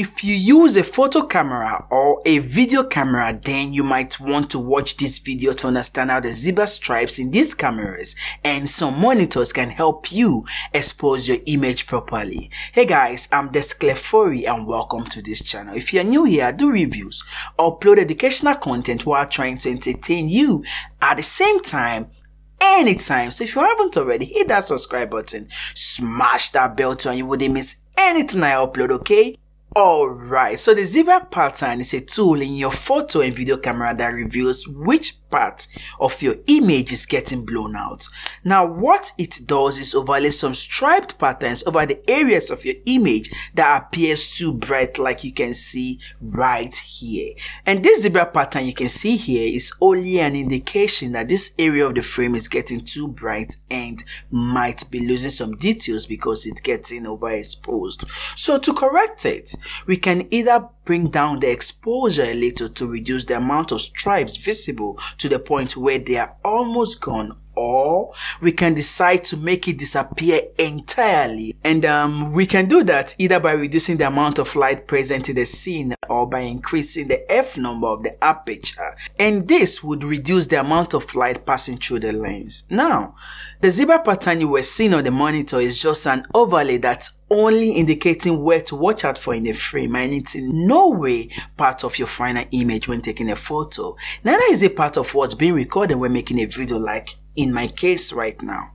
If you use a photo camera or a video camera, then you might want to watch this video to understand how the zebra stripes in these cameras and some monitors can help you expose your image properly. Hey guys, I'm Dessyclef and welcome to this channel. If you're new here, I do reviews, upload educational content while trying to entertain you at the same time, anytime. So if you haven't already, hit that subscribe button, smash that bell so you wouldn't miss anything I upload, okay? Alright, so the zebra pattern is a tool in your photo and video camera that reveals which part of your image is getting blown out. Now what it does is overlay some striped patterns over the areas of your image that appears too bright, like you can see right here. And this zebra pattern you can see here is only an indication that this area of the frame is getting too bright and might be losing some details because it's getting overexposed. So to correct it, we can either bring down the exposure a little to reduce the amount of stripes visible to the point where they are almost gone, or we can decide to make it disappear entirely. And we can do that either by reducing the amount of light present in the scene or by increasing the f-number of the aperture, and this would reduce the amount of light passing through the lens. Now, the zebra pattern you were seeing on the monitor is just an overlay that's only indicating where to watch out for in the frame, and it's in no way part of your final image when taking a photo. Neither is it part of what's being recorded when making a video, like in my case right now.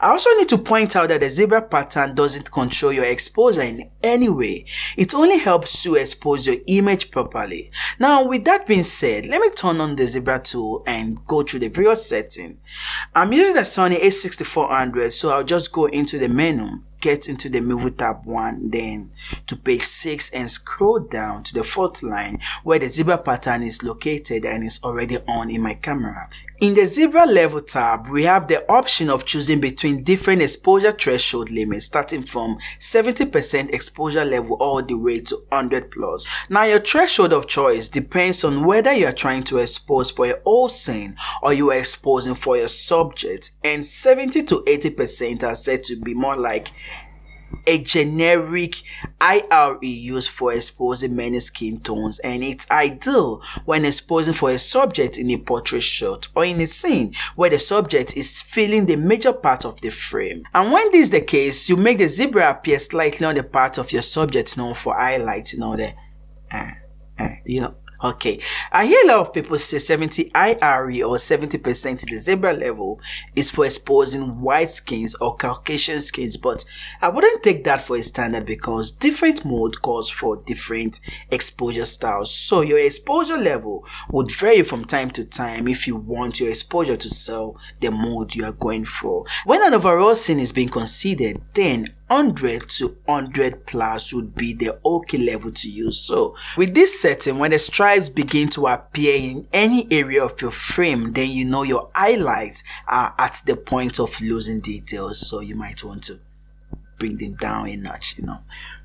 I also need to point out that the zebra pattern doesn't control your exposure in any way. It only helps you expose your image properly. Now with that being said, let me turn on the zebra tool and go through the various settings. I'm using the Sony a6400, so I'll just go into the menu, get into the movie tab 1, then to page 6 and scroll down to the 4th line where the zebra pattern is located and is already on in my camera. In the zebra level tab, we have the option of choosing between different exposure threshold limits, starting from 70% exposure level all the way to 100+. Now your threshold of choice depends on whether you are trying to expose for a whole scene or you are exposing for your subject, and 70 to 80% are said to be more like a generic IRE used for exposing many skin tones, and it's ideal when exposing for a subject in a portrait shot or in a scene where the subject is filling the major part of the frame. And when this is the case, you make the zebra appear slightly on the part of your subject known for highlighting, you know, the Okay, I hear a lot of people say 70 IRE or 70% in the zebra level is for exposing white skins or Caucasian skins, but I wouldn't take that for a standard because different mode calls for different exposure styles. So your exposure level would vary from time to time if you want your exposure to sell the mode you are going for. When an overall scene is being considered, then 100 to 100+ would be the okay level to use. So with this setting, when the stripes begin to appear in any area of your frame, then you know your highlights are at the point of losing details, so you might want to bring them down a notch, you know.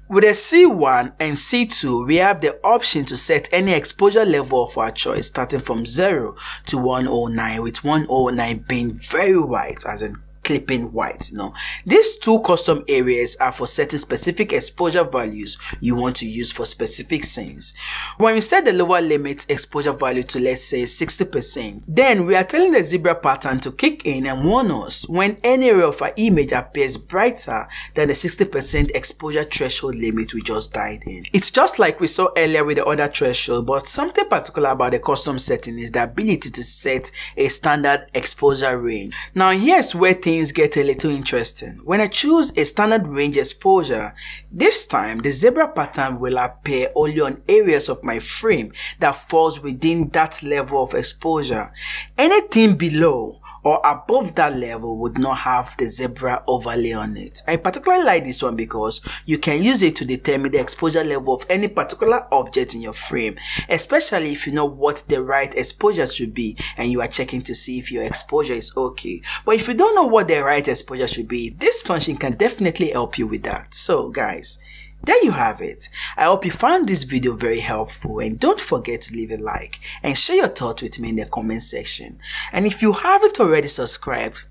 With the C1 and C2, we have the option to set any exposure level of our choice, starting from 0 to 109, with 109 being very wide, as in clipping white, you know. These two custom areas are for setting specific exposure values you want to use for specific scenes. When we set the lower limit exposure value to, let's say, 60%, then we are telling the zebra pattern to kick in and warn us when any area of our image appears brighter than the 60% exposure threshold limit we just dialed in. It's just like we saw earlier with the other threshold, but something particular about the custom setting is the ability to set a standard exposure range. Now here's where things get a little interesting. When I choose a standard range exposure, this time the zebra pattern will appear only on areas of my frame that falls within that level of exposure. Anything below or above that level would not have the zebra overlay on it. I particularly like this one because you can use it to determine the exposure level of any particular object in your frame, especially if you know what the right exposure should be and you are checking to see if your exposure is okay. But if you don't know what the right exposure should be, this function can definitely help you with that. So guys, there you have it. I hope you found this video very helpful, and don't forget to leave a like and share your thoughts with me in the comment section. And if you haven't already subscribed,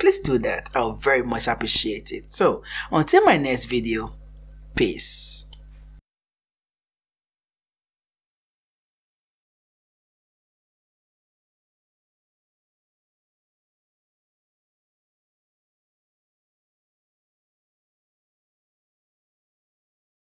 please do that. I'll very much appreciate it. So until my next video, peace.